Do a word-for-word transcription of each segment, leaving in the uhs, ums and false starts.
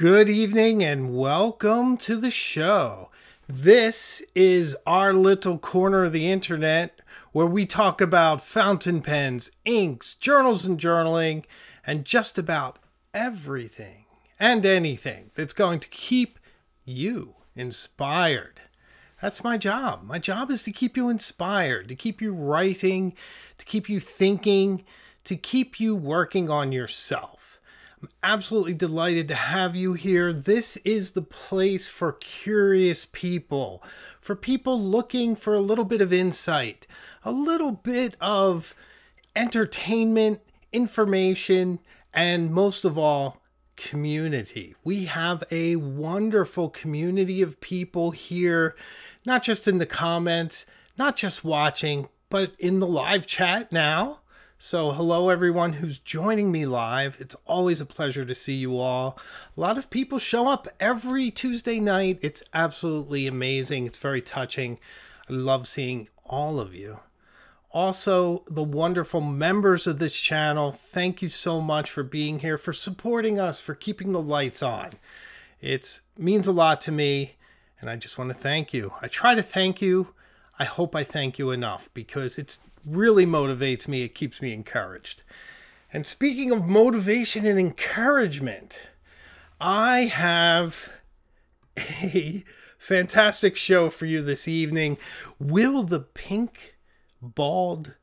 Good evening and welcome to the show. This is our little corner of the internet where we talk about fountain pens, inks, journals and journaling, and just about everything and anything that's going to keep you inspired. That's my job. My job is to keep you inspired, to keep you writing, to keep you thinking, to keep you working on yourself. I'm absolutely delighted to have you here. This is the place for curious people, for people looking for a little bit of insight, a little bit of entertainment, information, and most of all, community. We have a wonderful community of people here, not just in the comments, not just watching, but in the live chat now. So hello everyone who's joining me live. It's always a pleasure to see you all. A lot of people show up every Tuesday night. It's absolutely amazing. It's very touching. I love seeing all of you. Also, the wonderful members of this channel, thank you so much for being here, for supporting us, for keeping the lights on. It means a lot to me, and I just want to thank you. I try to thank you. I hope I thank you enough, because it really motivates me. It keeps me encouraged. And speaking of motivation and encouragement, I have a fantastic show for you this evening. Will the pink bald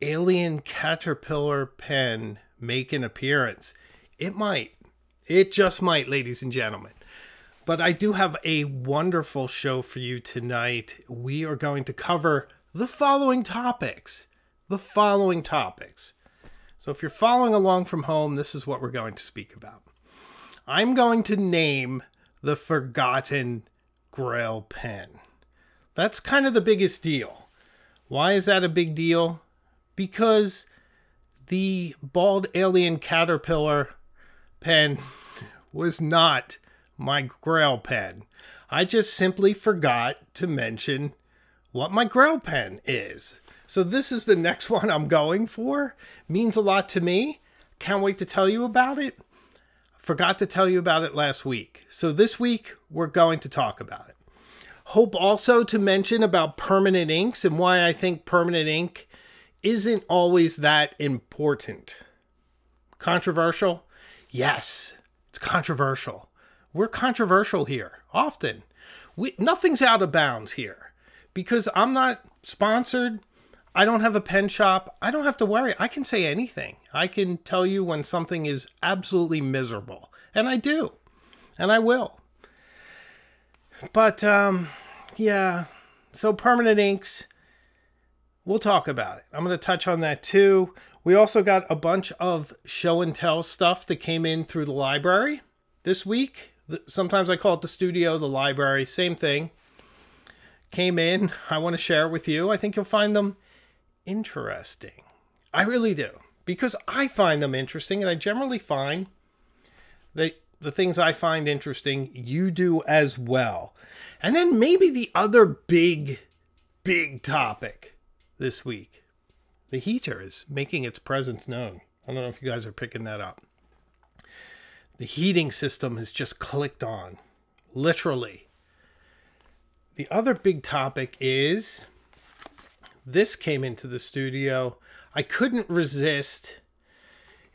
alien caterpillar pen make an appearance? It might. It just might, ladies and gentlemen. But I do have a wonderful show for you tonight. We are going to cover the following topics. The following topics. So if you're following along from home, this is what we're going to speak about. I'm going to name the forgotten Grail pen. That's kind of the biggest deal. Why is that a big deal? Because the bald alien caterpillar pen was not my Grail pen. I just simply forgot to mention what my Grail pen is. So this is the next one I'm going for. Means a lot to me. Can't wait to tell you about it. Forgot to tell you about it last week. So this week we're going to talk about it. Hope also to mention about permanent inks and why I think permanent ink isn't always that important. Controversial? Yes, it's controversial. We're controversial here, often. We, nothing's out of bounds here because I'm not sponsored. I don't have a pen shop. I don't have to worry. I can say anything. I can tell you when something is absolutely miserable, and I do, and I will. But, um, yeah, so permanent inks, we'll talk about it. I'm going to touch on that too. We also got a bunch of show and tell stuff that came in through the library this week. Sometimes I call it the studio, the library, same thing. Came in, I want to share with you. I think you'll find them interesting. I really do, because I find them interesting, and I generally find that the things I find interesting, you do as well. And then maybe the other big, big topic this week, the heater is making its presence known. I don't know if you guys are picking that up. The heating system has just clicked on, literally. The other big topic is, this came into the studio. I couldn't resist.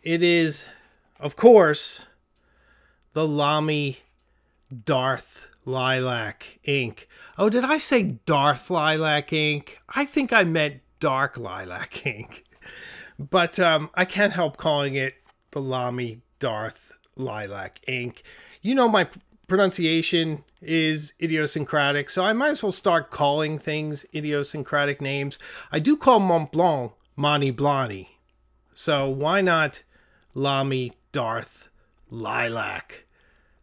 It is, of course, the Lamy Dark Lilac ink. Oh, did I say Darth Lilac ink? I think I meant Dark Lilac ink. But um, I can't help calling it the Lamy Dark Lilac ink. You know my pronunciation is idiosyncratic, so I might as well start calling things idiosyncratic names. I do call Montblanc Montblanc. So why not Lamy Dark Lilac?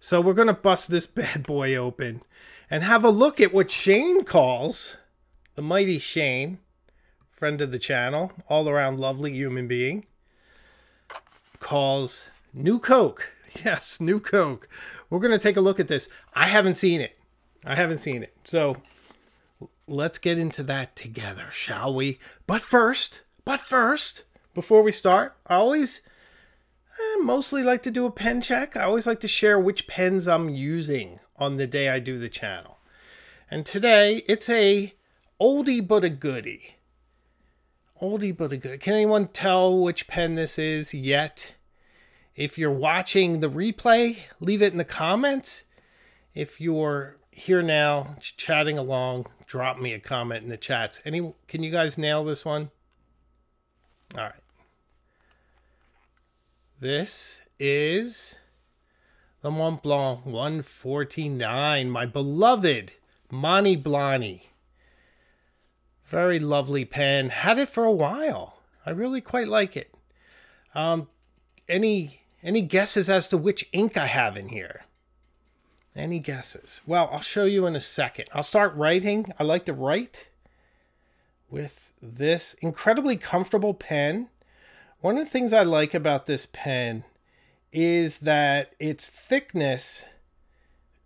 So we're going to bust this bad boy open and have a look at what Shane calls, the mighty Shane, friend of the channel, all around lovely human being, calls New Coke. Yes, New Coke. We're going to take a look at this. I haven't seen it. I haven't seen it. So let's get into that together, shall we? But first, but first, before we start, I always... I mostly like to do a pen check. I always like to share which pens I'm using on the day I do the channel. And today, it's a oldie but a goodie. Oldie but a goodie. Can anyone tell which pen this is yet? If you're watching the replay, leave it in the comments. If you're here now, chatting along, drop me a comment in the chats. Any, can you guys nail this one? All right. This is the Montblanc one forty-nine, my beloved Montblanc. Very lovely pen. Had it for a while. I really quite like it. Um, any any guesses as to which ink I have in here? Any guesses? Well, I'll show you in a second. I'll start writing. I like to write with this incredibly comfortable pen. One of the things I like about this pen is that its thickness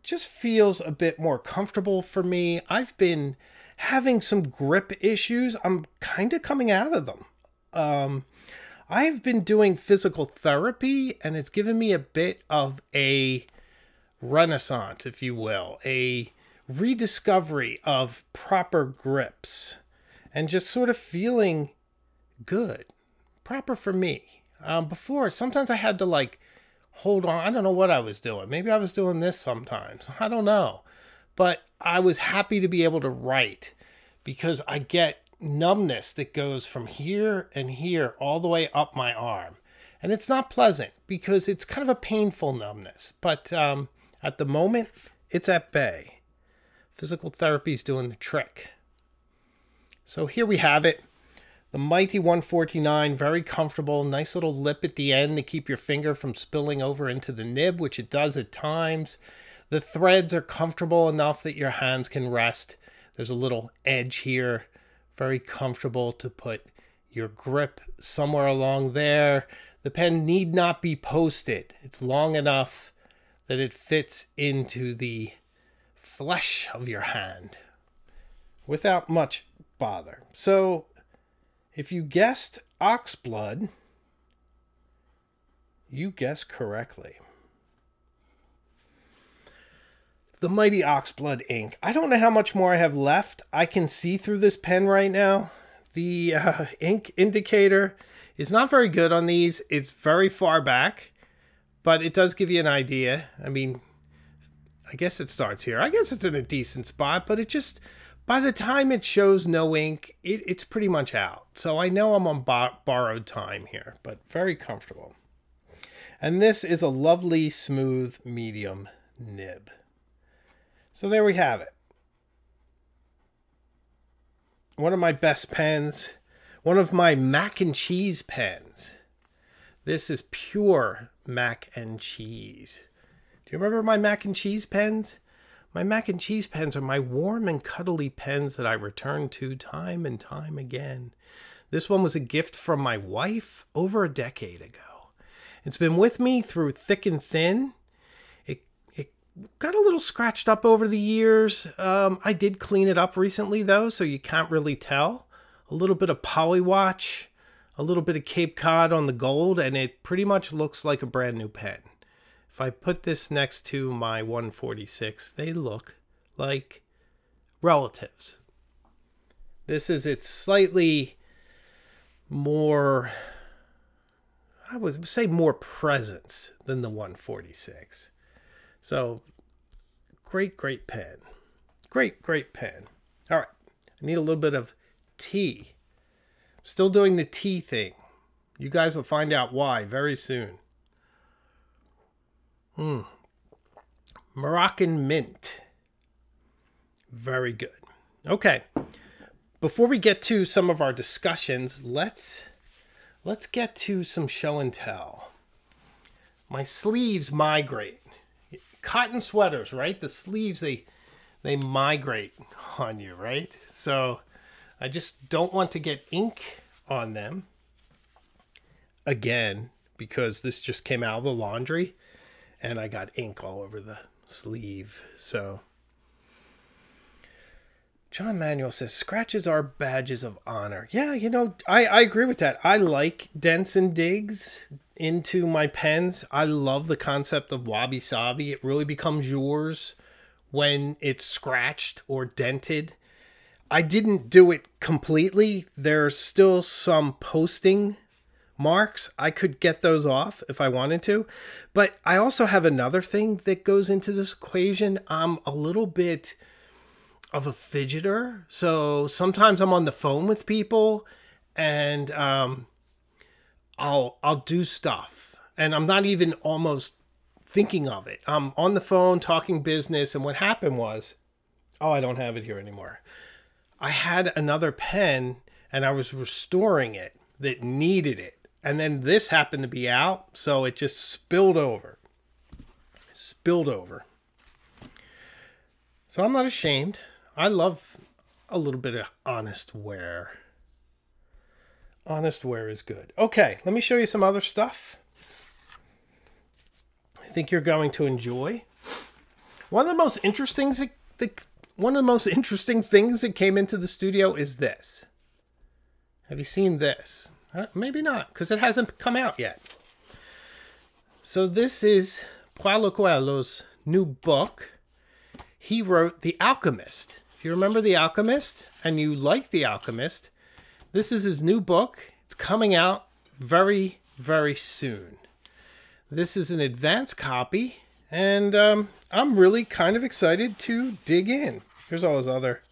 just feels a bit more comfortable for me. I've been having some grip issues. I'm kind of coming out of them. Um, I've been doing physical therapy, and it's given me a bit of a renaissance, if you will, a rediscovery of proper grips and just sort of feeling good, proper for me. Um, before, sometimes I had to like hold on. I don't know what I was doing. Maybe I was doing this sometimes. I don't know. But I was happy to be able to write because I get numbness that goes from here and here all the way up my arm. And it's not pleasant because it's kind of a painful numbness. But um, at the moment, it's at bay. Physical therapy is doing the trick. So here we have it. The mighty one forty-nine, very comfortable. Nice little lip at the end to keep your finger from spilling over into the nib, which it does at times. The threads are comfortable enough that your hands can rest. There's a little edge here. Very comfortable to put your grip somewhere along there. The pen need not be posted. It's long enough that it fits into the flesh of your hand without much bother. So if you guessed oxblood, you guessed correctly. The mighty oxblood ink. I don't know how much more I have left. I can see through this pen right now. The uh, ink indicator is not very good on these. It's very far back, but it does give you an idea. I mean, I guess it starts here. I guess it's in a decent spot, but it just, by the time it shows no ink, it, it's pretty much out. So I know I'm on borrowed time here, but very comfortable. And this is a lovely, smooth, medium nib. So there we have it. One of my best pens. One of my mac and cheese pens. This is pure mac and cheese. Do you remember my mac and cheese pens? My mac and cheese pens are my warm and cuddly pens that I return to time and time again. This one was a gift from my wife over a decade ago. It's been with me through thick and thin. Got a little scratched up over the years. Um, I did clean it up recently though, so you can't really tell. A little bit of polywatch, a little bit of Cape Cod on the gold, and it pretty much looks like a brand new pen. If I put this next to my one forty-six, they look like relatives. This is its slightly more, I would say more presence than the one forty-six. So, great, great pen. Great, great pen. All right. I need a little bit of tea. I'm still doing the tea thing. You guys will find out why very soon. Mm. Moroccan mint. Very good. Okay. Before we get to some of our discussions, let's, let's get to some show and tell. My sleeves migrate. Cotton sweaters, right? The sleeves, they they migrate on you, right? So I just don't want to get ink on them again because this just came out of the laundry and I got ink all over the sleeve. So John Manuel says scratches are badges of honor. Yeah, you know, I, I agree with that. I like dents and digs into my pens. I love the concept of wabi-sabi. It really becomes yours when it's scratched or dented. I didn't do it completely. There's still some posting marks. I could get those off if I wanted to. But I also have another thing that goes into this equation. I'm a little bit of a fidgeter. So sometimes I'm on the phone with people and um, I'll, I'll do stuff. And I'm not even almost thinking of it. I'm on the phone talking business. And what happened was, oh, I don't have it here anymore. I had another pen and I was restoring it that needed it. And then this happened to be out, so it just spilled over. Spilled over. So I'm not ashamed. I love a little bit of honest wear. Honest wear is good. Okay, let me show you some other stuff I think you're going to enjoy. One of the most interesting things that, one of the most interesting things that came into the studio is this. Have you seen this? Maybe not, because it hasn't come out yet. So this is Paulo Coelho's new book. He wrote The Alchemist. If you remember The Alchemist and you like The Alchemist, this is his new book. It's coming out very, very soon. This is an advanced copy, and um, I'm really kind of excited to dig in. Here's all his other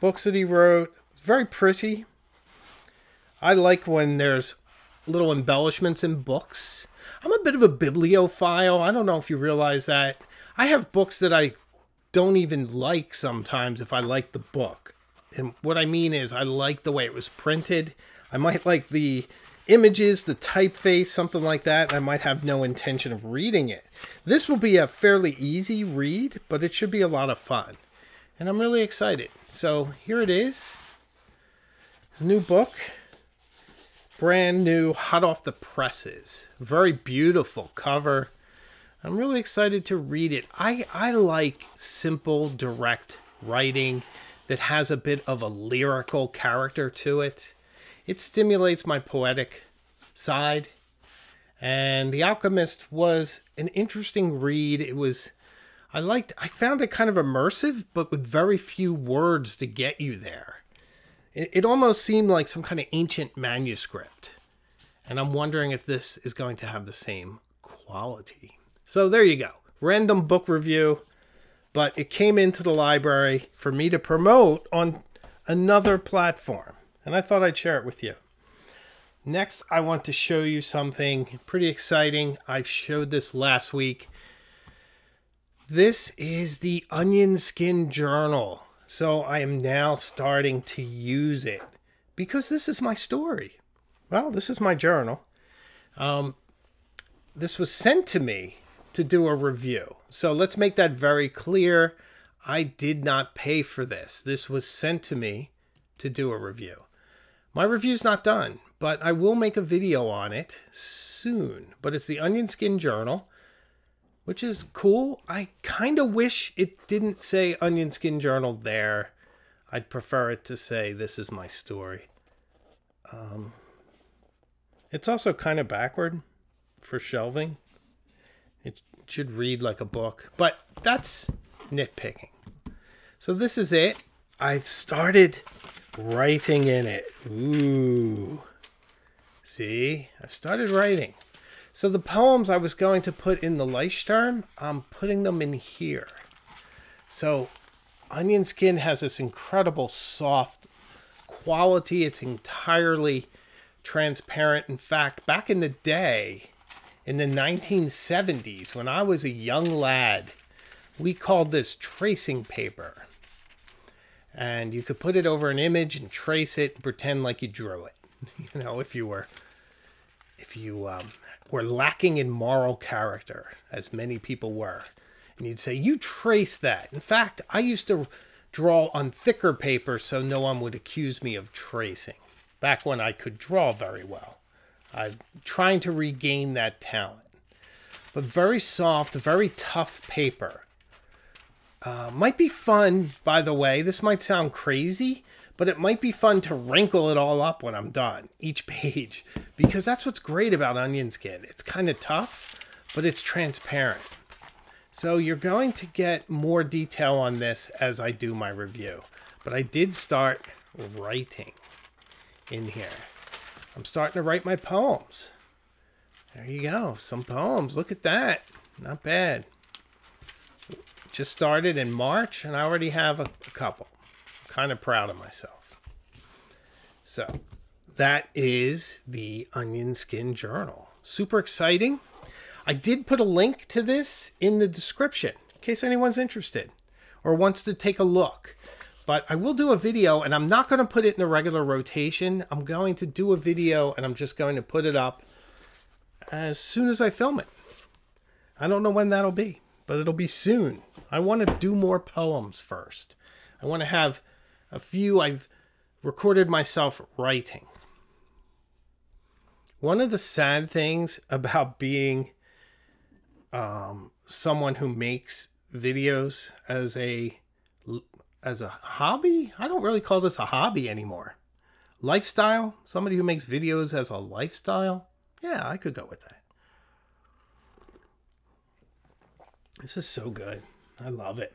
books that he wrote. It's very pretty. I like when there's little embellishments in books. I'm a bit of a bibliophile. I don't know if you realize that. I have books that I don't even like sometimes if I like the book. And what I mean is I like the way it was printed. I might like the images, the typeface, something like that. I might have no intention of reading it. This will be a fairly easy read, but it should be a lot of fun. And I'm really excited. So here it is. It's a new book. Brand new, hot off the presses. Very beautiful cover. I'm really excited to read it. I, I like simple, direct writing that has a bit of a lyrical character to it. It stimulates my poetic side. And The Alchemist was an interesting read. It was, I liked, I found it kind of immersive, but with very few words to get you there. It almost seemed like some kind of ancient manuscript. And I'm wondering if this is going to have the same quality. So there you go. Random book review. But it came into the library for me to promote on another platform. And I thought I'd share it with you. Next, I want to show you something pretty exciting. I showed this last week. This is the Onion Skin Journal. So I am now starting to use it because this is my story. Well, this is my journal. Um, this was sent to me to do a review. So let's make that very clear. I did not pay for this. This was sent to me to do a review. My review's not done, but I will make a video on it soon. But it's the Onion Skin Journal, which is cool. I kind of wish it didn't say Onion Skin Journal there. I'd prefer it to say, this is my story. Um, it's also kind of backward for shelving. It should read like a book, but that's nitpicking. So this is it. I've started writing in it. Ooh. See, I started writing. So the poems I was going to put in the Leuchtturm, I'm putting them in here. So Onion Skin has this incredible soft quality. It's entirely transparent. In fact, back in the day, in the nineteen seventies, when I was a young lad, we called this tracing paper. And you could put it over an image and trace it and pretend like you drew it. You know, if you were... If you um, were lacking in moral character, as many people were, and you'd say, you trace that. In fact, I used to draw on thicker paper so no one would accuse me of tracing. Back when I could draw very well. I'm trying to regain that talent. But very soft, very tough paper. Uh, might be fun, by the way. This might sound crazy, but it might be fun to wrinkle it all up when I'm done, each page, because that's what's great about Onion Skin. It's kind of tough, but it's transparent. So you're going to get more detail on this as I do my review. But I did start writing in here. I'm starting to write my poems. There you go, some poems. Look at that, not bad. Just started in March and I already have a, a couple. I'm kind of proud of myself. So that is the Onion Skin Journal. Super exciting. I did put a link to this in the description in case anyone's interested or wants to take a look. But I will do a video, and I'm not going to put it in a regular rotation. I'm going to do a video, and I'm just going to put it up as soon as I film it. I don't know when that'll be, but it'll be soon. I want to do more poems first. I want to have a few I've recorded myself writing. One of the sad things about being um, someone who makes videos as a... as a hobby? I don't really call this a hobby anymore. Lifestyle? Somebody who makes videos as a lifestyle? Yeah, I could go with that. This is so good. I love it.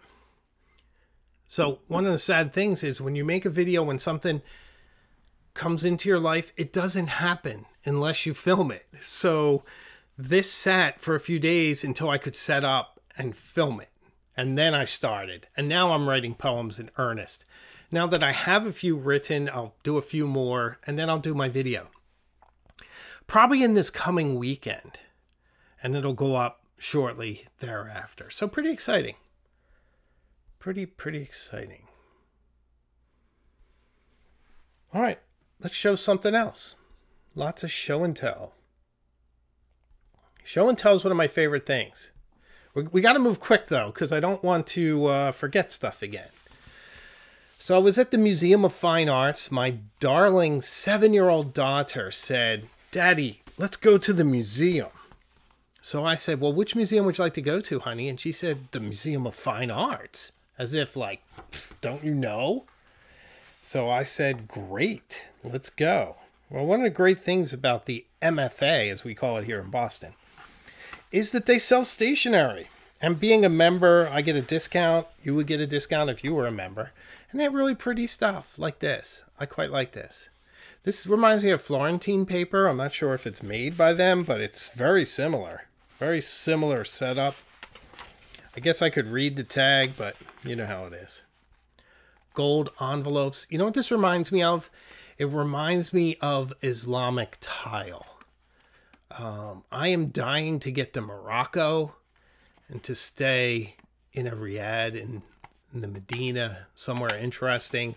So one of the sad things is when you make a video, when something comes into your life, it doesn't happen unless you film it. So this sat for a few days until I could set up and film it. And then I started, and now I'm writing poems in earnest. Now that I have a few written, I'll do a few more, and then I'll do my video. Probably in this coming weekend, and it'll go up shortly thereafter. So pretty exciting. Pretty, pretty exciting. All right, let's show something else. Lots of show and tell. Show and tell is one of my favorite things. We got to move quick, though, because I don't want to uh, forget stuff again. So I was at the Museum of Fine Arts. My darling seven-year-old daughter said, "Daddy, let's go to the museum." So I said, "Well, which museum would you like to go to, honey?" And she said, "The Museum of Fine Arts." As if, like, don't you know? So I said, "Great, let's go." Well, one of the great things about the M F A, as we call it here in Boston, is that they sell stationery. And being a member, I get a discount. You would get a discount if you were a member. And they have really pretty stuff like this. I quite like this. This reminds me of Florentine paper. I'm not sure if it's made by them, but it's very similar. Very similar setup. I guess I could read the tag, but you know how it is. Gold envelopes. You know what this reminds me of? It reminds me of Islamic tile. Um, I am dying to get to Morocco and to stay in a riad in, in the Medina, somewhere interesting.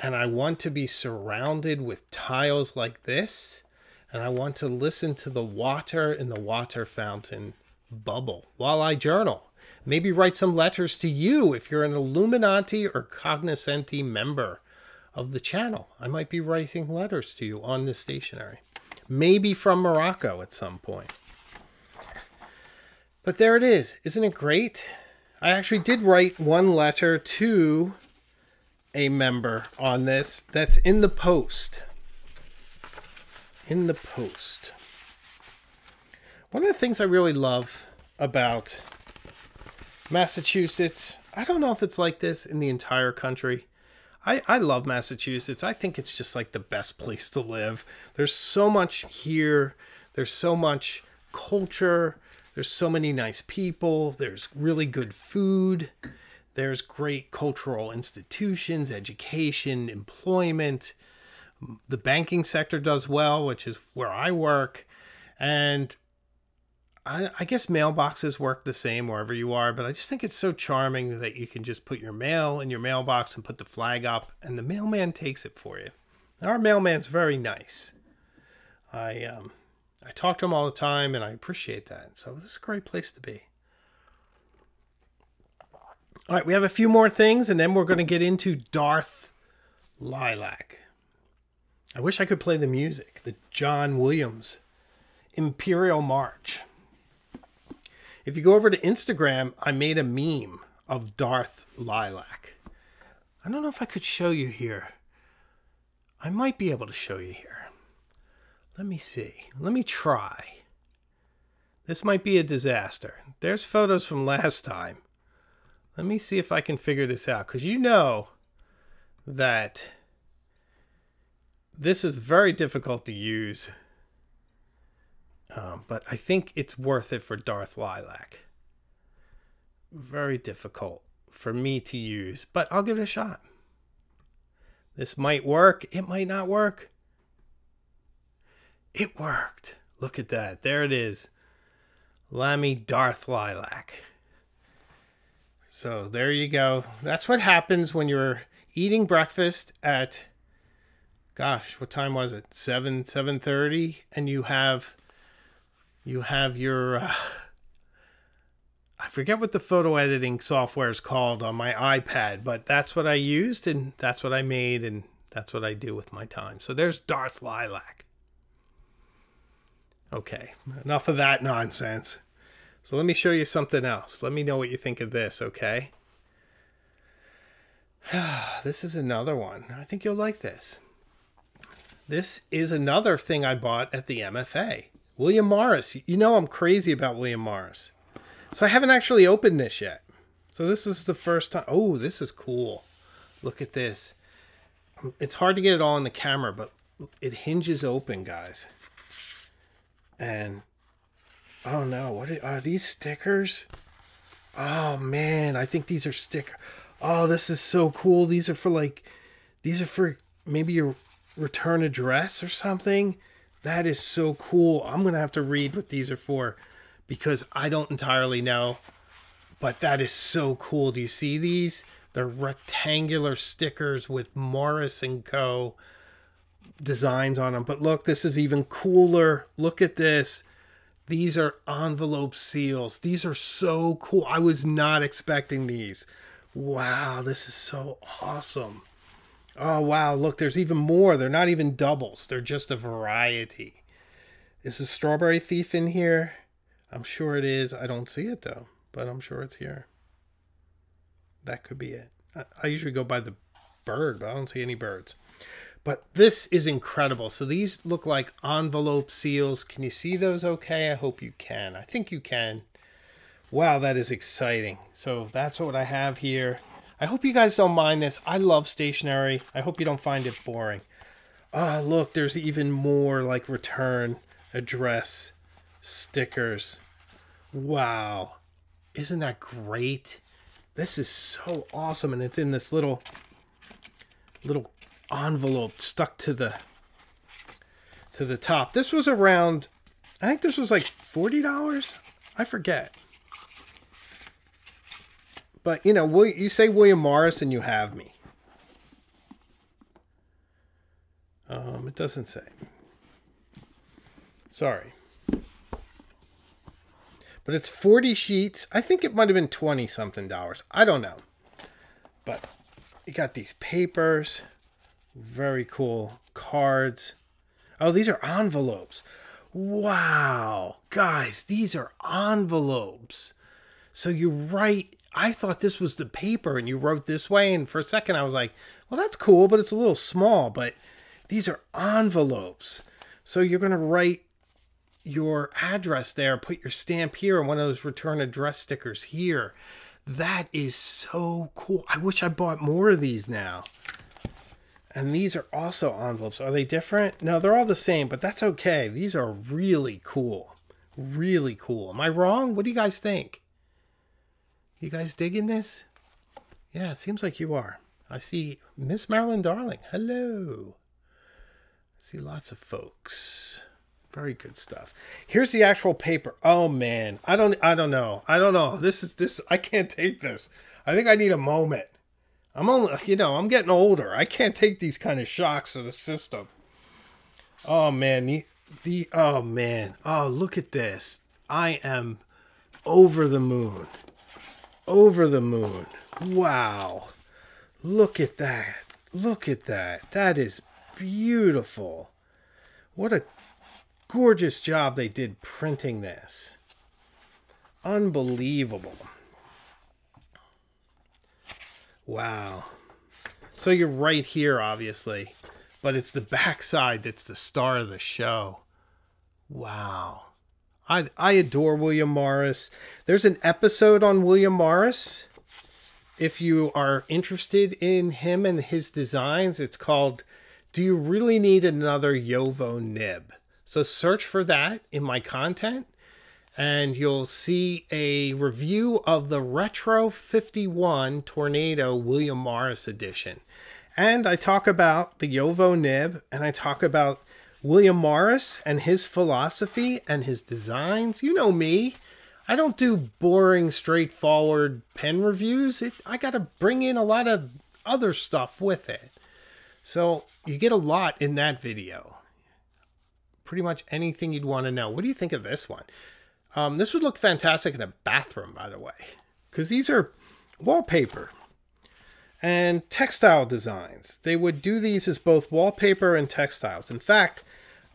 And I want to be surrounded with tiles like this. And I want to listen to the water in the water fountain bubble while I journal. Maybe write some letters to you if you're an Illuminati or Cognoscenti member of the channel. I might be writing letters to you on this stationery. Maybe from Morocco at some point. But there it is. Isn't it great? I actually did write one letter to a member on this. That's in the post. In the post. One of the things I really love about Massachusetts, I don't know if it's like this in the entire country. I, I love Massachusetts. I think it's just like the best place to live. There's so much here. There's so much culture. There's so many nice people. There's really good food. There's great cultural institutions, education, employment. The banking sector does well, which is where I work. And I, I guess mailboxes work the same wherever you are, but I just think it's so charming that you can just put your mail in your mailbox and put the flag up, and the mailman takes it for you. And our mailman's very nice. I um, I talk to him all the time, and I appreciate that. So this is a great place to be. All right, we have a few more things, and then we're going to get into Darth Lilac. I wish I could play the music, the John Williams Imperial March. If you go over to Instagram, I made a meme of Darth Lilac. I don't know if I could show you here. I might be able to show you here. Let me see. Let me try. This might be a disaster. There's photos from last time. Let me see if I can figure this out, because you know that this is very difficult to use. Um, but I think it's worth it for Darth Lilac. Very difficult for me to use, but I'll give it a shot. This might work. It might not work. It worked. Look at that. There it is. Lamy Dark Lilac. So there you go. That's what happens when you're eating breakfast at, gosh, what time was it? Seven, seven thirty, and you have, you have your, uh, I forget what the photo editing software is called on my iPad, but that's what I used, and that's what I made, and that's what I do with my time. So there's Dark Lilac. Okay, enough of that nonsense. So let me show you something else. Let me know what you think of this, okay? This is another one. I think you'll like this. This is another thing I bought at the M F A. William Morris. You know I'm crazy about William Morris. So I haven't actually opened this yet. So this is the first time. Oh, this is cool. Look at this. It's hard to get it all on the camera, but it hinges open, guys. And oh no, what are, are these stickers? Oh man, I think these are sticker. Oh, this is so cool. These are for like, these are for maybe your return address or something. That is so cool. I'm gonna have to read what these are for because I don't entirely know. But that is so cool. Do you see these? They're rectangular stickers with Morris and Co. designs on them. But look, this is even cooler. Look at this. These are envelope seals. These are so cool. I was not expecting these. Wow, this is so awesome. Oh wow, look, there's even more. They're not even doubles, they're just a variety. Is the Strawberry Thief in here? I'm sure it is. I don't see it though, but I'm sure it's here. That could be it. I, I usually go by the bird, but I don't see any birds. But this is incredible. So these look like envelope seals. Can you see those okay? I hope you can. I think you can. Wow, that is exciting. So that's what I have here. I hope you guys don't mind this. I love stationery. I hope you don't find it boring. Ah, look, there's even more like return address stickers. Wow. Isn't that great? This is so awesome. And it's in this little, little envelope stuck to the to the top. This was around, I think this was like forty dollars. I forget. But you know, will you say William Morris and you have me. Um it doesn't say. Sorry. But it's forty sheets. I think it might have been twenty something dollars. I don't know. But you got these papers. Very cool cards. Oh, these are envelopes. Wow, guys, these are envelopes. So you write, I thought this was the paper and you wrote this way. And for a second I was like, well, that's cool, but it's a little small, but these are envelopes. So you're going to write your address there, put your stamp here and one of those return address stickers here. That is so cool. I wish I bought more of these now. And these are also envelopes. Are they different? No, they're all the same, but that's okay. These are really cool. Really cool. Am I wrong? What do you guys think? You guys digging this? Yeah, it seems like you are. I see Miss Marilyn Darling. Hello. I see lots of folks. Very good stuff. Here's the actual paper. Oh man. I don't I don't know. I don't know. This is this I can't take this. I think I need a moment. I'm only, you know, I'm getting older. I can't take these kind of shocks to the system. Oh man, the, the, oh man. Oh, look at this. I am over the moon. Over the moon. Wow. Look at that. Look at that. That is beautiful. What a gorgeous job they did printing this. Unbelievable. Wow. So you're right here, obviously. but it's the backside that's the star of the show. Wow. I, I adore William Morris. There's an episode on William Morris. If you are interested in him and his designs, it's called Do You Really Need Another Yovo Nib? So search for that in my content, and you'll see a review of the Retro fifty-one Tornado William Morris edition. And I talk about the Yovo nib, and I talk about William Morris and his philosophy and his designs. You know me. I don't do boring, straightforward pen reviews. It, I got to bring in a lot of other stuff with it. So you get a lot in that video. Pretty much anything you'd want to know. What do you think of this one? Um, this would look fantastic in a bathroom, by the way, because these are wallpaper and textile designs. They would do these as both wallpaper and textiles. In fact,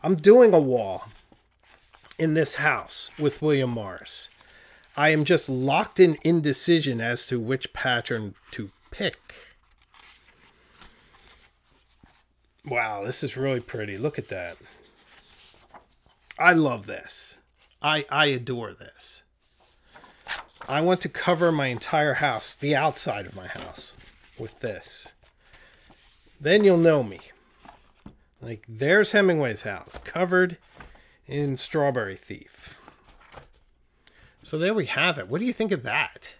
I'm doing a wall in this house with William Morris. I am just locked in indecision as to which pattern to pick. Wow, this is really pretty. Look at that. I love this. I, I adore this. I want to cover my entire house, the outside of my house, with this. Then you'll know me. Like, there's Hemingway's house, covered in Strawberry Thief. So there we have it. What do you think of that?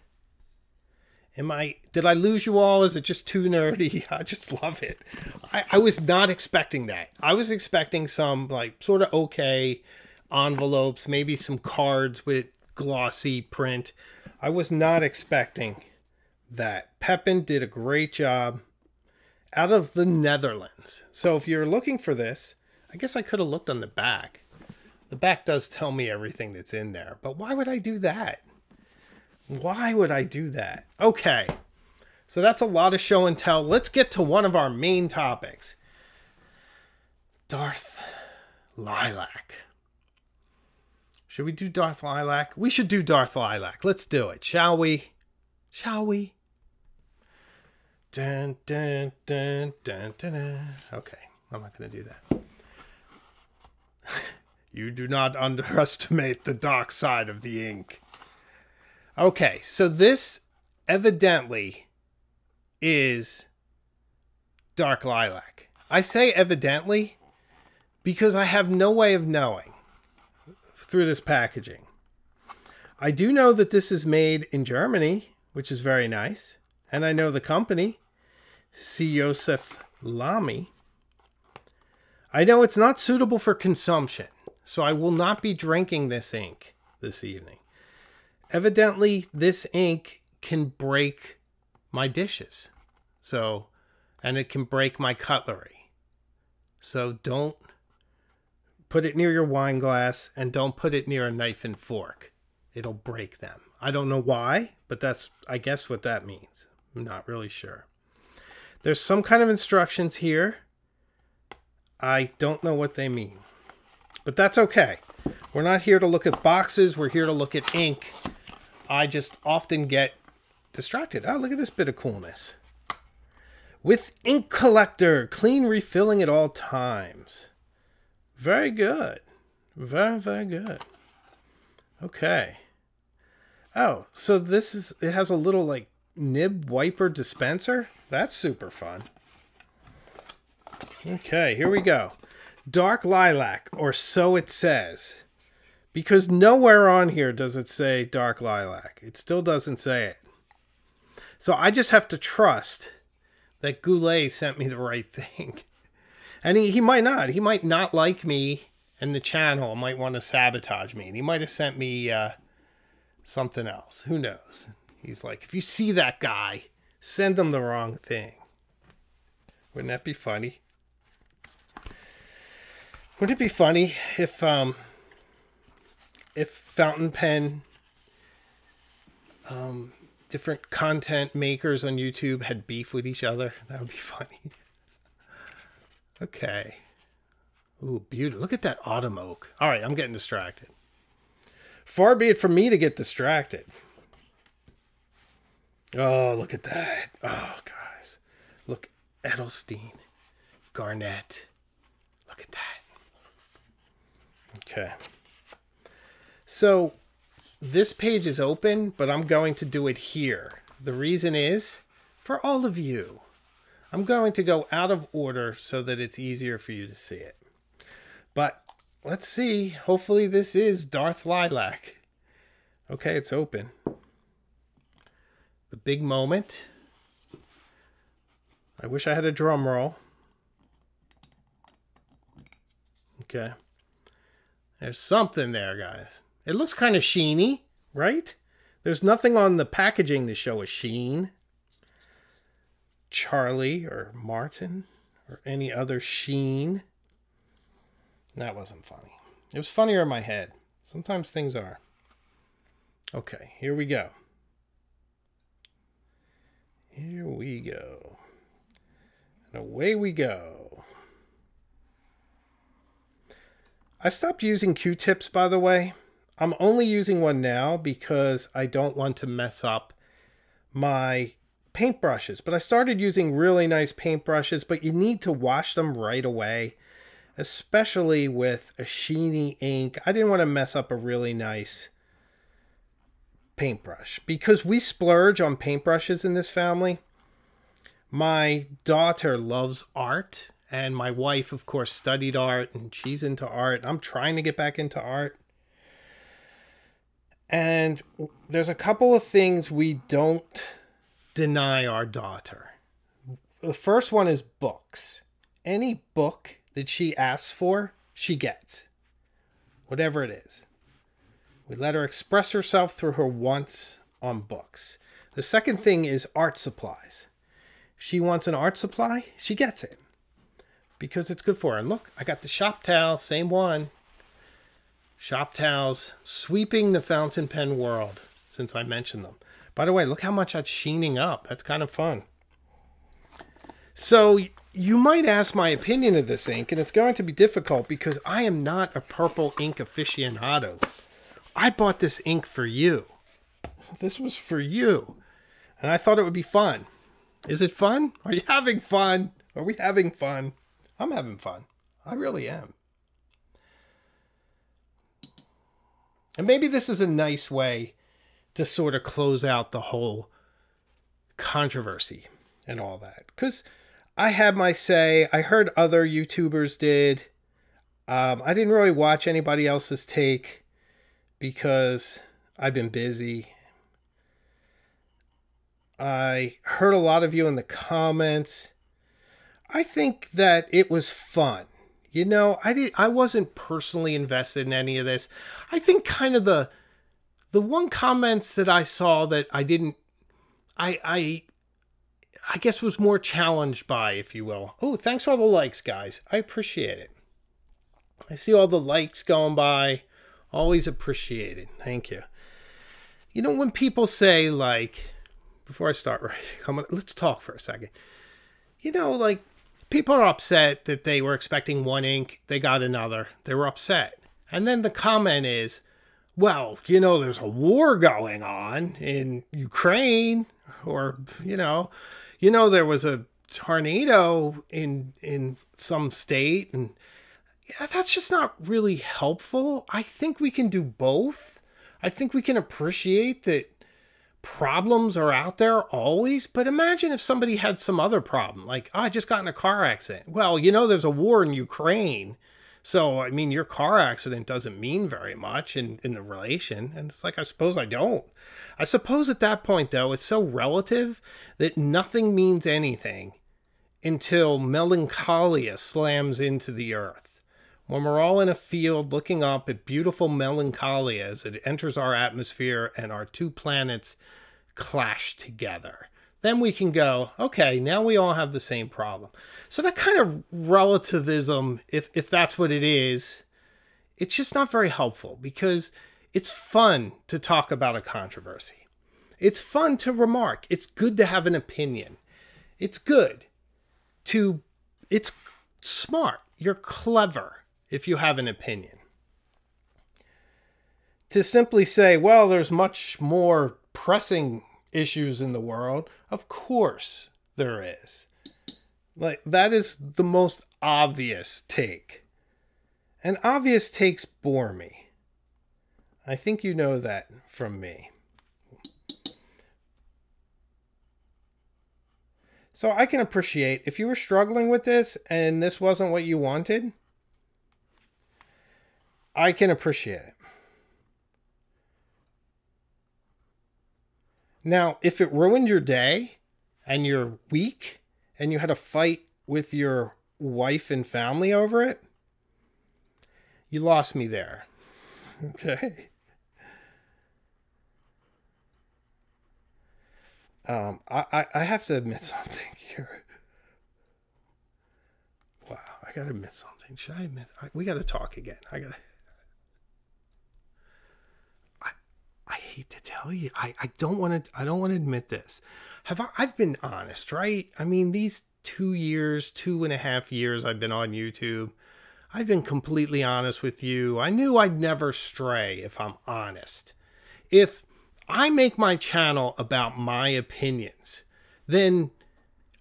Am I, did I lose you all? Is it just too nerdy? I just love it. I, I was not expecting that. I was expecting some like sort of okay envelopes, maybe some cards with glossy print. I was not expecting that. Pepin did a great job out of the Netherlands. So if you're looking for this, I guess I could have looked on the back. The back does tell me everything that's in there, but why would I do that? Why would I do that? Okay, so that's a lot of show and tell. Let's get to one of our main topics. Darth Lilac. Should we do Darth Lilac? We should do Darth Lilac. Let's do it, shall we? Shall we? Dun, dun, dun, dun, dun, dun. Okay, I'm not going to do that. You do not underestimate the dark side of the ink. Okay, so this evidently is Dark Lilac. I say evidently because I have no way of knowing through this packaging. I do know that this is made in Germany, which is very nice. And I know the company, C. Joseph Lamy. I know it's not suitable for consumption, so I will not be drinking this ink this evening. Evidently, this ink can break my dishes. So, and it can break my cutlery. So don't put it near your wine glass, and don't put it near a knife and fork. It'll break them. I don't know why, but that's, I guess, what that means. I'm not really sure. There's some kind of instructions here. I don't know what they mean, but that's okay. We're not here to look at boxes. We're here to look at ink. I just often get distracted. Oh, look at this bit of coolness. With ink collector, clean refilling at all times. Very good. Very, very good. Okay. Oh, so this is, it has a little like nib wiper dispenser. That's super fun. Okay, here we go. Dark Lilac, or so it says. Because nowhere on here does it say Dark Lilac. It still doesn't say it. So I just have to trust that Goulet sent me the right thing. And he, he might not. He might not like me and the channel, might want to sabotage me. And he might have sent me uh, something else. Who knows? He's like, if you see that guy, send him the wrong thing. Wouldn't that be funny? Wouldn't it be funny if... Um, If fountain pen, um, different content makers on YouTube had beef with each other? That would be funny. Okay. Ooh, beautiful. Look at that autumn oak. All right, I'm getting distracted. Far be it from me to get distracted. Oh, look at that. Oh, guys. Look, Edelstein. garnet. Look at that. Okay. So this page is open, but I'm going to do it here. The reason is for all of you. I'm going to go out of order so that it's easier for you to see it. But let's see. Hopefully this is Darth Lilac. Okay, it's open. The big moment. I wish I had a drum roll. Okay. There's something there, guys. It looks kind of sheeny, right? There's nothing on the packaging to show a sheen. Charlie or Martin or any other sheen. That wasn't funny. It was funnier in my head. Sometimes things are. Okay, here we go. Here we go. And away we go. I stopped using Q-tips, by the way. I'm only using one now because I don't want to mess up my paintbrushes. But I started using really nice paintbrushes, but you need to wash them right away, especially with a sheeny ink. I didn't want to mess up a really nice paintbrush because we splurge on paintbrushes in this family. My daughter loves art, and my wife, of course, studied art, and she's into art. I'm trying to get back into art. And there's a couple of things we don't deny our daughter. The first one is books. Any book that she asks for, she gets. Whatever it is. We let her express herself through her wants on books. The second thing is art supplies. She wants an art supply, she gets it. Because it's good for her. And look, I got the shop towel, same one. Shop towels, sweeping the fountain pen world, since I mentioned them. By the way, look how much that's sheening up. That's kind of fun. So you might ask my opinion of this ink, and it's going to be difficult because I am not a purple ink aficionado. I bought this ink for you. This was for you. And I thought it would be fun. Is it fun? Are you having fun? Are we having fun? I'm having fun. I really am. And maybe this is a nice way to sort of close out the whole controversy and all that. Because I had my say. I heard other YouTubers did. Um, I didn't really watch anybody else's take. Because I've been busy. I heard a lot of you in the comments. I think that it was fun. You know, I did I wasn't personally invested in any of this. I think kind of the the one comments that I saw that I didn't I I I guess was more challenged by, if you will. Oh, thanks for all the likes, guys. I appreciate it. I see all the likes going by. Always appreciated. Thank you. You know, when people say, like, before I start writing, I'm gonna, let's talk for a second. You know, like, people are upset that they were expecting one ink. They got another. They were upset. And then the comment is, well, you know, there's a war going on in Ukraine. Or, you know, you know, there was a tornado in, in some state. And yeah, that's just not really helpful. I think we can do both. I think we can appreciate that problems are out there always. But imagine if somebody had some other problem. Like, oh, I just got in a car accident. Well, you know, there's a war in Ukraine. So, I mean, your car accident doesn't mean very much in, in the relation. And it's like, I suppose I don't. I suppose at that point, though, it's so relative that nothing means anything until melancholia slams into the earth. When we're all in a field looking up at beautiful melancholia as it enters our atmosphere and our two planets clash together, then we can go, okay, now we all have the same problem. So that kind of relativism, if, if that's what it is, it's just not very helpful because it's fun to talk about a controversy. It's fun to remark. It's good to have an opinion. It's good to, it's smart. You're clever. If you have an opinion, to simply say, well, there's much more pressing issues in the world. Of course there is. Like, that is the most obvious take. And obvious takes bore me. I think you know that from me. So I can appreciate if you were struggling with this and this wasn't what you wanted, I can appreciate it. Now, if it ruined your day and your week and you had a fight with your wife and family over it, you lost me there. Okay. Um, I, I, I have to admit something here. Wow, I gotta admit something. Should I admit? I, we gotta talk again. I gotta. I I hate to tell you. I I don't want to. I don't want to admit this. Have I? I've been honest, right? I mean, these two years, two and a half years, I've been on YouTube. I've been completely honest with you. I knew I'd never stray if I'm honest. If I make my channel about my opinions, then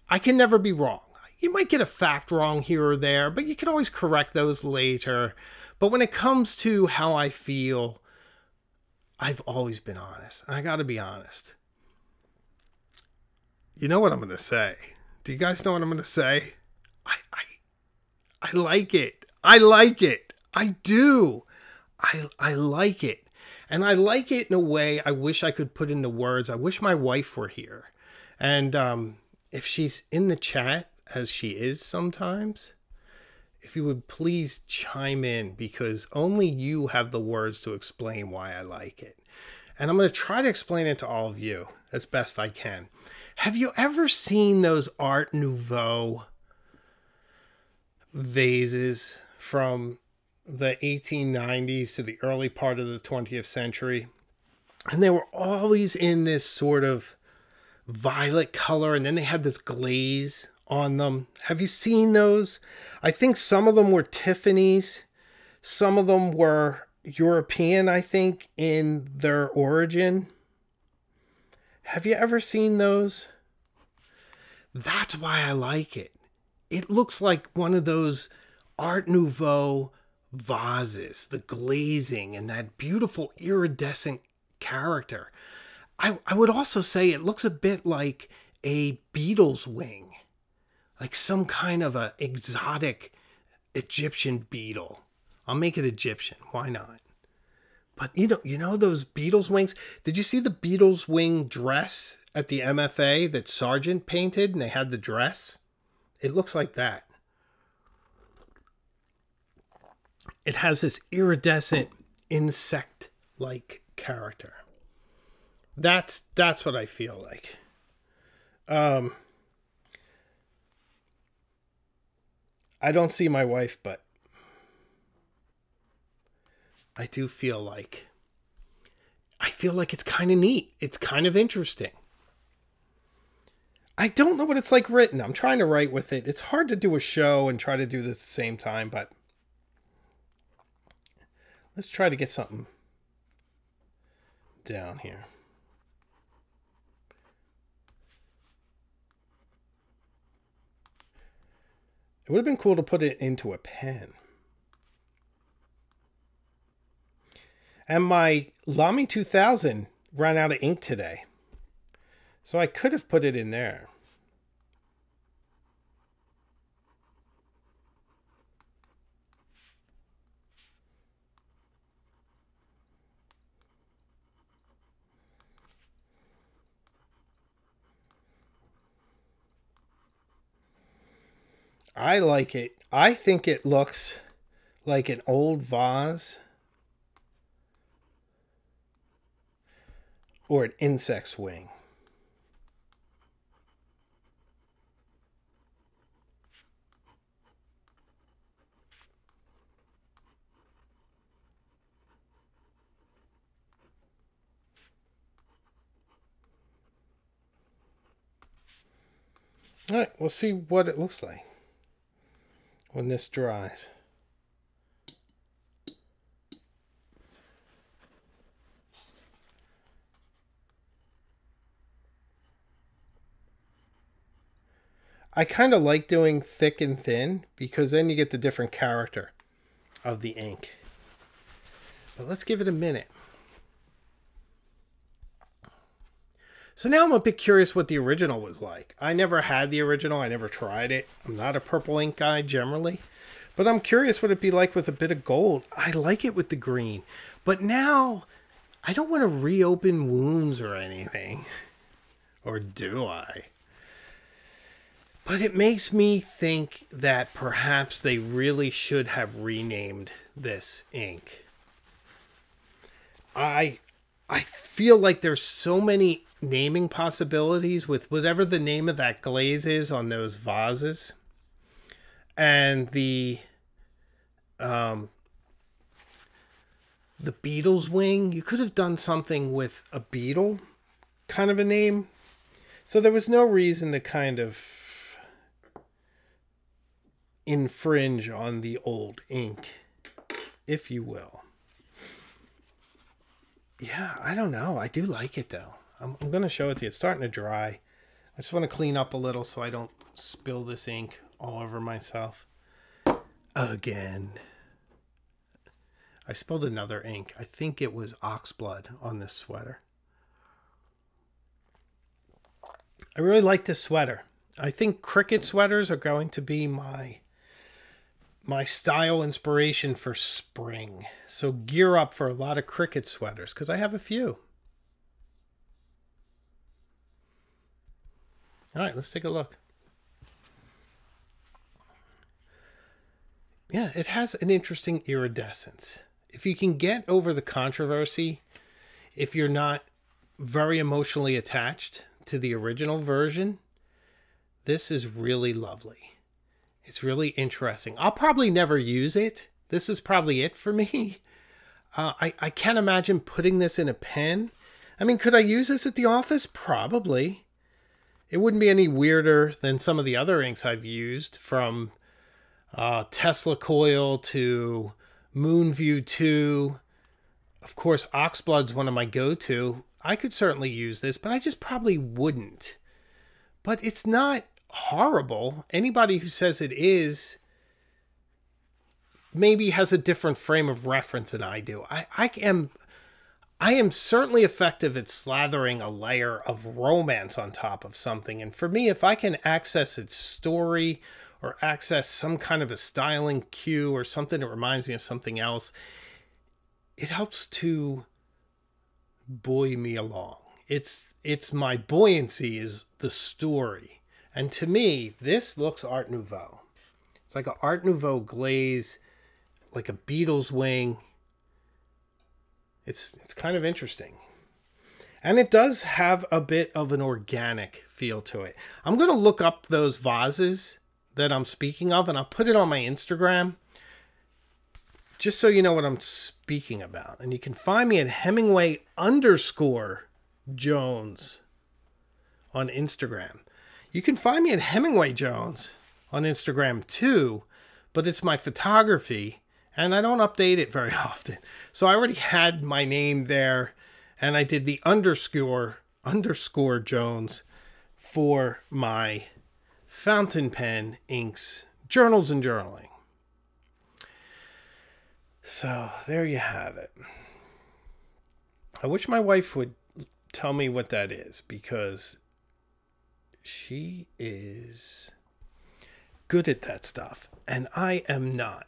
I can never be wrong. You might get a fact wrong here or there, but you can always correct those later. But when it comes to how I feel, I've always been honest. I got to be honest. You know what I'm going to say? Do you guys know what I'm going to say? I, I, I like it. I like it. I do. I, I like it. And I like it in a way I wish I could put into words. I wish my wife were here. And um, if she's in the chat, as she is sometimes, if you would please chime in, because only you have the words to explain why I like it. And I'm going to try to explain it to all of you as best I can. Have you ever seen those Art Nouveau vases from the eighteen nineties to the early part of the twentieth century, and they were always in this sort of violet color, and then they had this glaze on them? Have you seen those? I think some of them were Tiffany's, some of them were European, I think, in their origin. Have you ever seen those? That's why I like it. It looks like one of those Art Nouveau vases, the glazing and that beautiful iridescent character. I, I would also say it looks a bit like a beetle's wing, like some kind of a exotic Egyptian beetle. I'll make it Egyptian, why not? But you know, you know those beetle's wings? Did you see the beetle's wing dress at the M F A that Sargent painted, and they had the dress? It looks like that. It has this iridescent insect-like character. That's that's what I feel like. Um, I don't see my wife, but I do feel like I feel like it's kind of neat. It's kind of interesting. I don't know what it's like written. I'm trying to write with it. It's hard to do a show and try to do this at the same time, but let's try to get something down here. It would have been cool to put it into a pen. And my Lamy two thousand ran out of ink today, so I could have put it in there. I like it. I think it looks like an old vase or an insect's wing. All right, we'll see what it looks like when this dries. I kind of like doing thick and thin because then you get the different character of the ink. But let's give it a minute. So now I'm a bit curious what the original was like. I never had the original. I never tried it. I'm not a purple ink guy generally. But I'm curious what it'd be like with a bit of gold. I like it with the green. But now, I don't want to reopen wounds or anything. Or do I? But it makes me think that perhaps they really should have renamed this ink. I I feel like there's so many naming possibilities with whatever the name of that glaze is on those vases. And the um the beetle's wing, you could have done something with a beetle kind of a name. So there was no reason to kind of infringe on the old ink, if you will. Yeah, I don't know. I do like it though. I'm, I'm gonna show it to you. It's starting to dry. I just want to clean up a little so I don't spill this ink all over myself again. I spilled another ink. I think it was oxblood on this sweater. I really like this sweater. I think cricket sweaters are going to be my my style inspiration for spring. So gear up for a lot of cricket sweaters because I have a few. All right, let's take a look. Yeah, it has an interesting iridescence. If you can get over the controversy, if you're not very emotionally attached to the original version, this is really lovely. It's really interesting. I'll probably never use it. This is probably it for me. Uh, I, I can't imagine putting this in a pen. I mean, could I use this at the office? Probably. It wouldn't be any weirder than some of the other inks I've used, from uh, Tesla Coil to Moonview two. Of course, Oxblood's one of my go-to. I could certainly use this, but I just probably wouldn't. But it's not horrible. Anybody who says it is maybe has a different frame of reference than I do. I, I am I am certainly effective at slathering a layer of romance on top of something. And for me, if I can access its story or access some kind of a styling cue or something that reminds me of something else, it helps to buoy me along. It's it's my buoyancy is the story. And to me, this looks Art Nouveau. It's like an Art Nouveau glaze, like a beetle's wing. It's, it's kind of interesting. And it does have a bit of an organic feel to it. I'm going to look up those vases that I'm speaking of, and I'll put it on my Instagram, just so you know what I'm speaking about. And you can find me at Hemingway underscore Jones on Instagram. You can find me at Hemingway Jones on Instagram too, but it's my photography and I don't update it very often. So I already had my name there and I did the underscore underscore Jones for my fountain pen inks, journals and journaling. So there you have it. I wish my wife would tell me what that is, because she is good at that stuff, and I am not.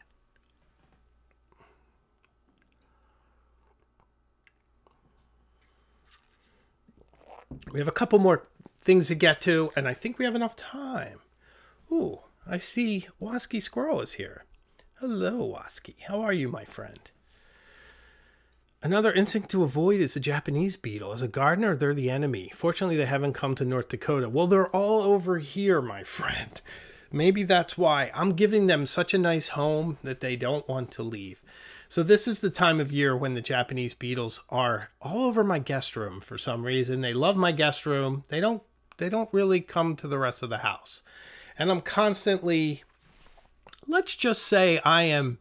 We have a couple more things to get to, and I think we have enough time. Ooh, I see Wasky Squirrel is here. Hello, Wasky. How are you, my friend? Another insect to avoid is the Japanese beetle. As a gardener, they're the enemy. Fortunately, they haven't come to North Dakota. Well, they're all over here, my friend. Maybe that's why. I'm giving them such a nice home that they don't want to leave. So this is the time of year when the Japanese beetles are all over my guest room for some reason. They love my guest room. They don't, they don't really come to the rest of the house. And I'm constantly, let's just say I am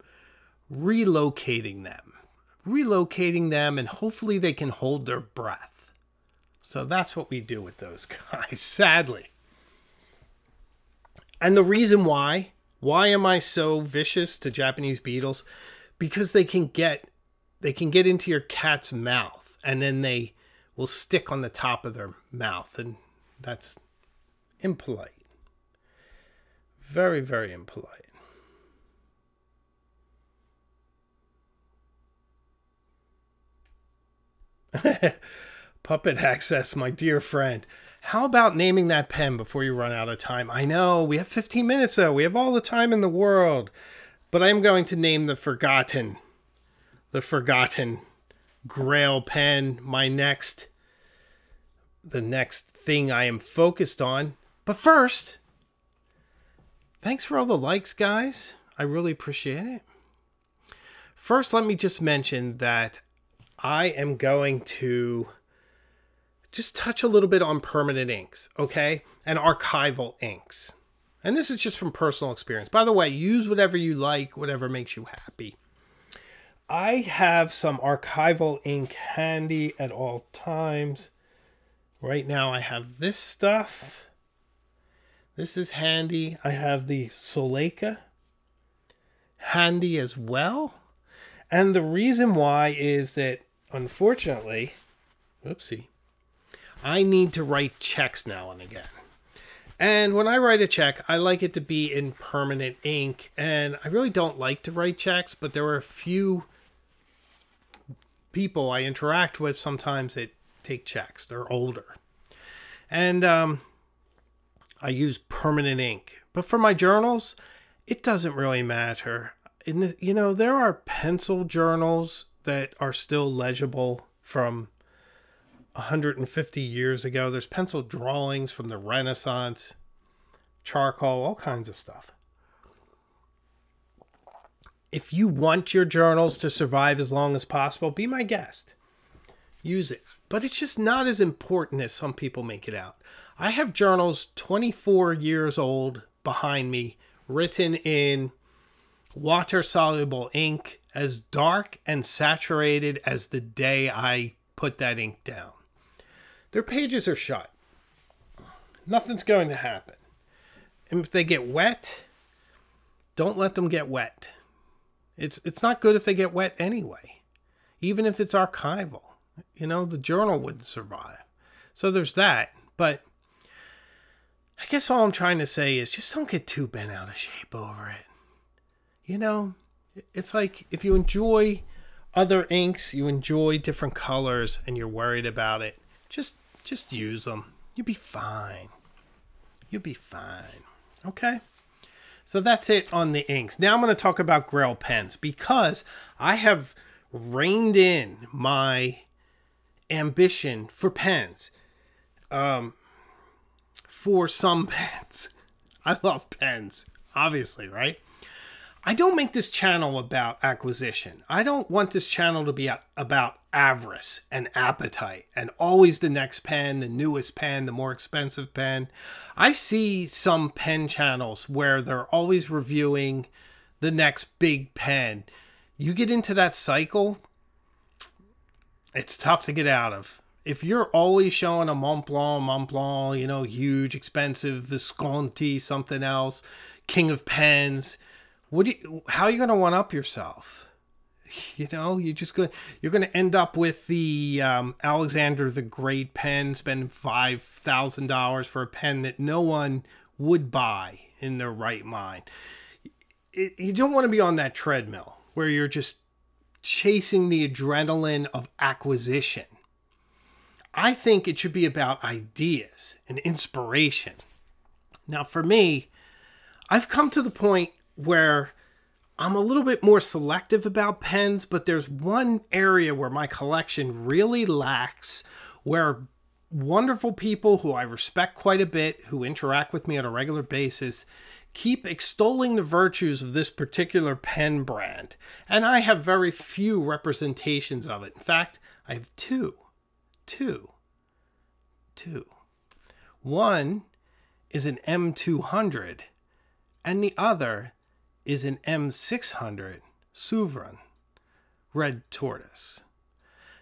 relocating them. relocating them, and hopefully they can hold their breath. So that's what we do with those guys, sadly. And the reason why, why am I so vicious to Japanese beetles? Because they can get, they can get into your cat's mouth, and then they will stick on the top of their mouth, and that's impolite. Very, very impolite. Puppet access, my dear friend. How about naming that pen before you run out of time? I know, we have fifteen minutes though. We have all the time in the world. But I'm going to name the forgotten, the forgotten Grail pen, my next, the next thing I am focused on. But first, thanks for all the likes, guys. I really appreciate it. First, let me just mention that I am going to just touch a little bit on permanent inks, okay? And archival inks. And this is just from personal experience. By the way, use whatever you like, whatever makes you happy. I have some archival ink handy at all times. Right now I have this stuff. This is handy. I have the Soleika handy as well. And the reason why is that, unfortunately, oopsie, I need to write checks now and again. And when I write a check, I like it to be in permanent ink. And I really don't like to write checks, but there are a few people I interact with sometimes that take checks. They're older. And um, I use permanent ink. But for my journals, it doesn't really matter. In the, you know, there are pencil journals that are still legible from one hundred fifty years ago. There's pencil drawings from the Renaissance, charcoal, all kinds of stuff. If you want your journals to survive as long as possible, be my guest. Use it. But it's just not as important as some people make it out. I have journals twenty-four years old behind me, written in water-soluble ink, as dark and saturated as the day I put that ink down. Their pages are shut. Nothing's going to happen. And if they get wet, don't let them get wet. It's, it's not good if they get wet anyway, even if it's archival. You know, the journal wouldn't survive. So there's that. But I guess all I'm trying to say is just don't get too bent out of shape over it. You know, it's like if you enjoy other inks, you enjoy different colors, and you're worried about it, just just use them. You'll be fine. You'll be fine. Okay? So that's it on the inks. Now I'm going to talk about Grail pens, because I have reined in my ambition for pens. Um, for some pens. I love pens, obviously, right? I don't make this channel about acquisition. I don't want this channel to be about avarice and appetite and always the next pen, the newest pen, the more expensive pen. I see some pen channels where they're always reviewing the next big pen. You get into that cycle, it's tough to get out of. If you're always showing a Montblanc, Montblanc, you know, huge, expensive, Visconti, something else, King of Pens, what do you, how are you going to one up yourself? You know, you're just going, you're going to end up with the um, Alexander the Great pen, spend five thousand dollars for a pen that no one would buy in their right mind. It, you don't want to be on that treadmill where you're just chasing the adrenaline of acquisition. I think it should be about ideas and inspiration. Now, for me, I've come to the point where I'm a little bit more selective about pens, but there's one area where my collection really lacks, where wonderful people who I respect quite a bit, who interact with me on a regular basis, keep extolling the virtues of this particular pen brand. And I have very few representations of it. In fact, I have two. Two. Two. One is an M two hundred, and the other is an M six hundred Souverain Red Tortoise.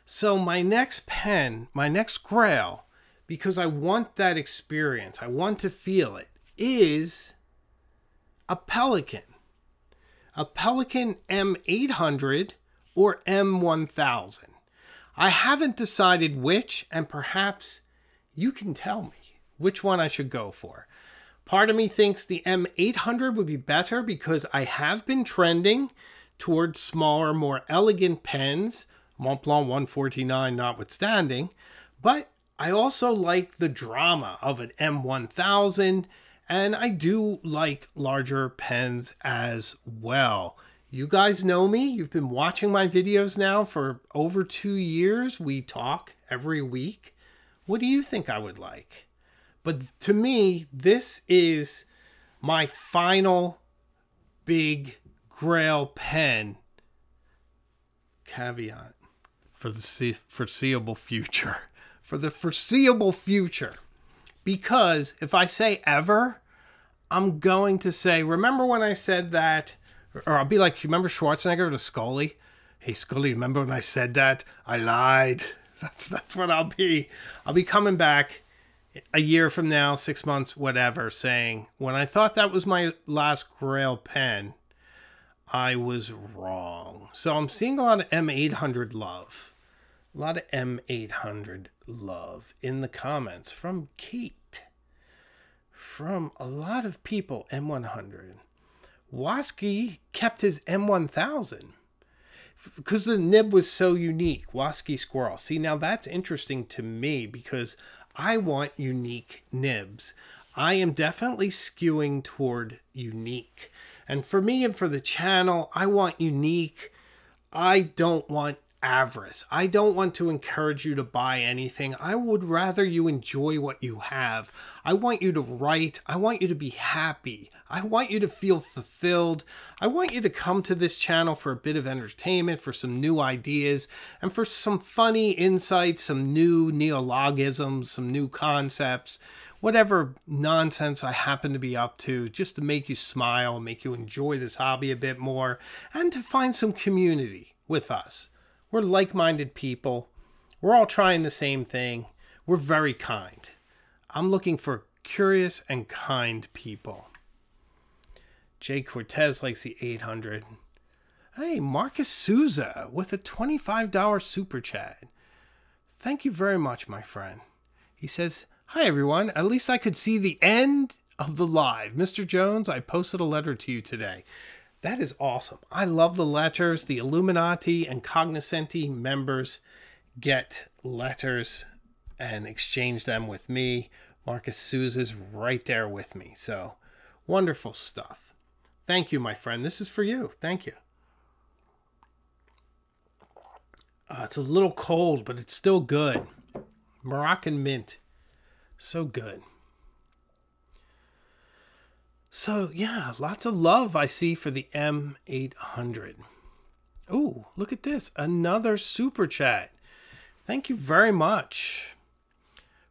So my next pen, my next Grail, because I want that experience, I want to feel it, is a Pelikan. A Pelikan M eight hundred or M one thousand. I haven't decided which, and perhaps you can tell me which one I should go for. Part of me thinks the M eight hundred would be better because I have been trending towards smaller, more elegant pens, Montblanc one forty-nine notwithstanding, but I also like the drama of an M one thousand, and I do like larger pens as well. You guys know me. You've been watching my videos now for over two years. We talk every week. What do you think I would like? But to me, this is my final big grail pen. Caveat for the foreseeable future. For the foreseeable future. Because if I say ever, I'm going to say, remember when I said that? Or I'll be like, you remember Schwarzenegger to Scully? Hey, Scully, remember when I said that? I lied. That's, that's what I'll be. I'll be coming back a year from now, six months, whatever, saying, when I thought that was my last grail pen, I was wrong. So I'm seeing a lot of M eight hundred love. A lot of M eight hundred love in the comments from Kate. From a lot of people, M one hundred. Wasky kept his M one thousand because the nib was so unique. Wasky Squirrel. See, now that's interesting to me because I want unique nibs. I am definitely skewing toward unique. And for me and for the channel, I want unique. I don't want avarice. I don't want to encourage you to buy anything. I would rather you enjoy what you have. I want you to write. I want you to be happy. I want you to feel fulfilled. I want you to come to this channel for a bit of entertainment, for some new ideas, and for some funny insights, some new neologisms, some new concepts, whatever nonsense I happen to be up to, just to make you smile, make you enjoy this hobby a bit more, and to find some community with us. We're like-minded people. We're all trying the same thing. We're very kind. I'm looking for curious and kind people. Jay Cortez likes the eight hundred. Hey, Marcus Souza with a twenty-five dollar super chat. Thank you very much, my friend. He says, hi, everyone. At least I could see the end of the live. Mister Jones, I posted a letter to you today. That is awesome. I love the letters. The Illuminati and Cognoscenti members get letters and exchange them with me. Marcus Souza's right there with me. So wonderful stuff. Thank you, my friend. This is for you. Thank you. Uh, it's a little cold, but it's still good. Moroccan mint. So good. So, yeah, lots of love I see for the M eight hundred. Ooh, look at this. Another super chat. Thank you very much.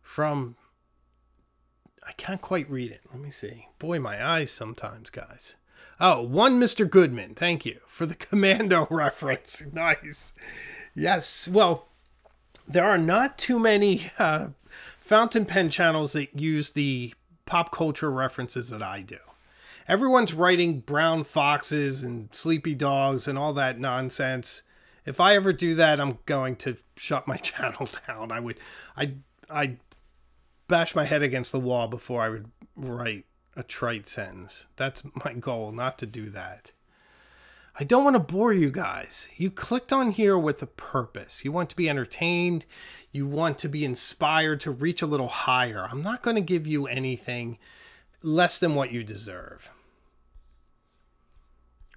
From, I can't quite read it. Let me see. Boy, my eyes sometimes, guys. Oh, one Mister Goodman. Thank you for the Commando reference. Nice. Yes. Well, there are not too many uh, fountain pen channels that use the pop culture references that I do. Everyone's writing brown foxes and sleepy dogs and all that nonsense. If I ever do that, I'm going to shut my channel down. I would, I, I bash my head against the wall before I would write a trite sentence. That's my goal, not to do that. I don't want to bore you guys. You clicked on here with a purpose. You want to be entertained. You want to be inspired to reach a little higher. I'm not going to give you anything less than what you deserve.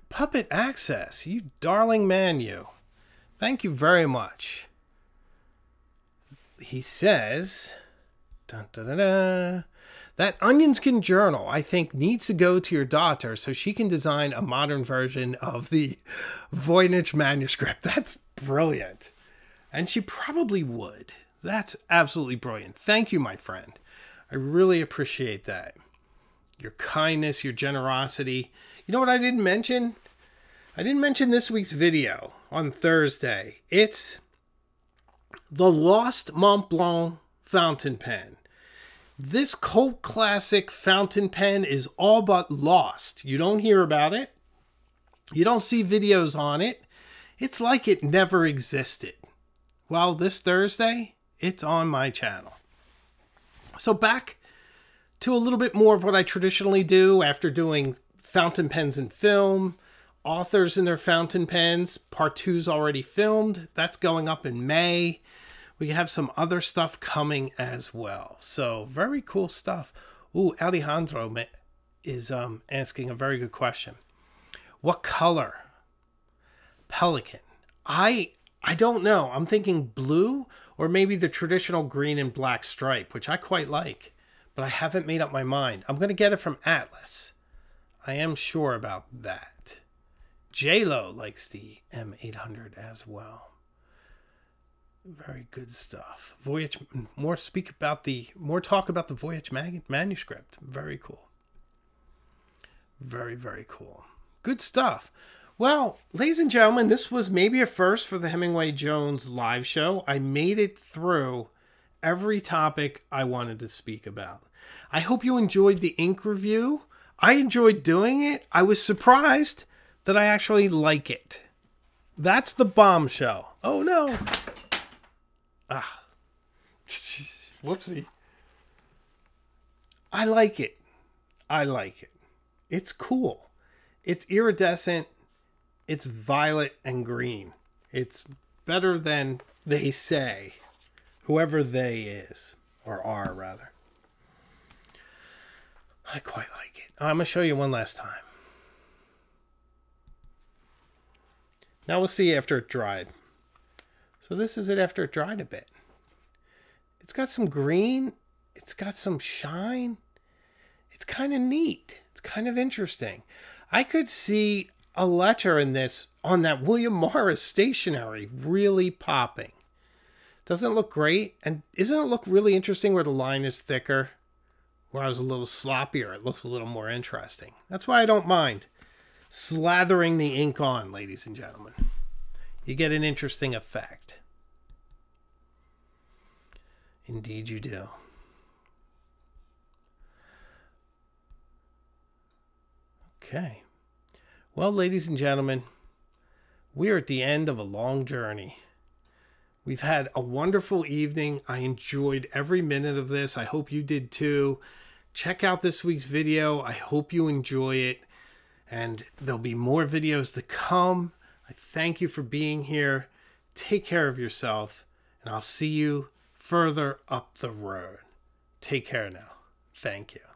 Puppet Access, you darling man, you. Thank you very much. He says, dun, dun, dun, dun, that Onion Skin Journal, I think, needs to go to your daughter so she can design a modern version of the Voynich manuscript. That's brilliant. And she probably would. That's absolutely brilliant. Thank you, my friend. I really appreciate that. Your kindness, your generosity. You know what I didn't mention? I didn't mention this week's video on Thursday. It's the Lost Montblanc Fountain Pen. This cult classic fountain pen is all but lost. You don't hear about it. You don't see videos on it. It's like it never existed. Well, this Thursday, it's on my channel. So back to a little bit more of what I traditionally do after doing fountain pens in film, authors and their fountain pens. Part two's already filmed. That's going up in May. We have some other stuff coming as well. So very cool stuff. Ooh, Alejandro is um, asking a very good question. What color? Pelikan. I, I don't know. I'm thinking blue or maybe the traditional green and black stripe, which I quite like, but I haven't made up my mind. I'm going to get it from Atlas. I am sure about that. J-Lo likes the M eight hundred as well. Very good stuff. Voynich, more speak about the, more talk about the Voynich mag manuscript. Very cool. Very, very cool. Good stuff. Well, ladies and gentlemen, this was maybe a first for the Hemingway Jones live show. I made it through every topic I wanted to speak about. I hope you enjoyed the ink review. I enjoyed doing it. I was surprised that I actually like it. That's the bombshell. Oh, no. Ah, whoopsie. I like it. I like it. It's cool. It's iridescent. It's violet and green. It's better than they say. Whoever they is, or are rather. I quite like it. I'm going to show you one last time. Now we'll see after it dried. So this is it after it dried a bit. It's got some green. It's got some shine. It's kind of neat. It's kind of interesting. I could see a letter in this on that William Morris stationery really popping. Doesn't it look great? And isn't it look really interesting where the line is thicker? Where I was a little sloppier, it looks a little more interesting. That's why I don't mind slathering the ink on, ladies and gentlemen. You get an interesting effect. Indeed you do. Okay. Well, ladies and gentlemen, we are at the end of a long journey. We've had a wonderful evening. I enjoyed every minute of this. I hope you did too. Check out this week's video. I hope you enjoy it. And there'll be more videos to come. I thank you for being here. Take care of yourself, and I'll see you further up the road. Take care now. Thank you.